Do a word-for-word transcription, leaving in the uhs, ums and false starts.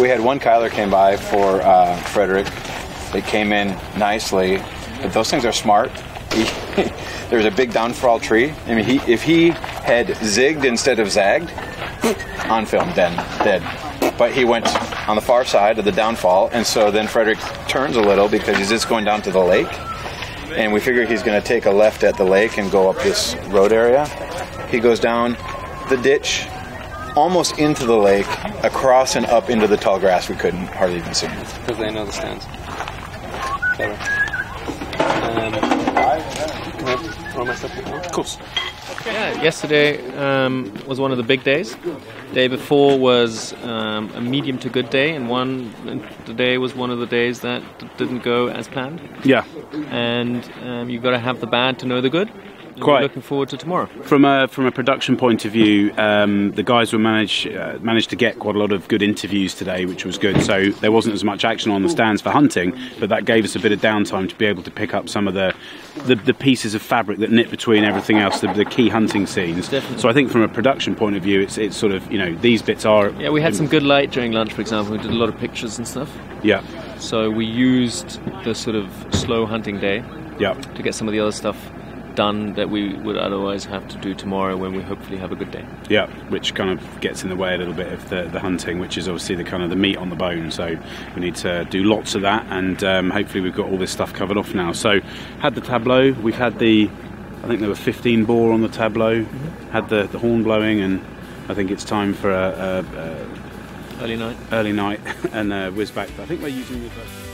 we had one Kyler came by for uh, Frederick. It came in nicely, but those things are smart. There's a big downfall tree. I mean, he, if he had zigged instead of zagged, on film, then dead. But he went on the far side of the downfall, and so then Frederick turns a little because he's just going down to the lake, and we figure he's going to take a left at the lake and go up this road area. He goes down the ditch, almost into the lake, across and up into the tall grass. We couldn't hardly even see him. Because they know the stands. Better. Um, can I throw myself before? Of course. Yeah, yesterday um, was one of the big days. Day before was um, a medium to good day, and one and today was one of the days that d- didn't go as planned. Yeah. And um, you've got to have the bad to know the good. Quite. We're looking forward to tomorrow. From a from a production point of view, um, the guys were managed uh, managed to get quite a lot of good interviews today, which was good. So there wasn't as much action on the stands for hunting, but that gave us a bit of downtime to be able to pick up some of the the, the pieces of fabric that knit between everything else, the, the key hunting scenes. Definitely. So I think from a production point of view, it's it's sort of, you know, these bits are. Yeah, we had some good light during lunch, for example. We did a lot of pictures and stuff. Yeah. So we used the sort of slow hunting day. Yeah. To get some of the other stuff done that we would otherwise have to do tomorrow when we hopefully have a good day. Yeah, which kind of gets in the way a little bit of the, the hunting, which is obviously the kind of the meat on the bone. So we need to do lots of that, and um, hopefully we've got all this stuff covered off now. So had the tableau, we've had the, I think there were fifteen boar on the tableau, mm-hmm. had the, the horn blowing, and I think it's time for a, a, a early night. Early night, and uh, whiz back. I think we're using the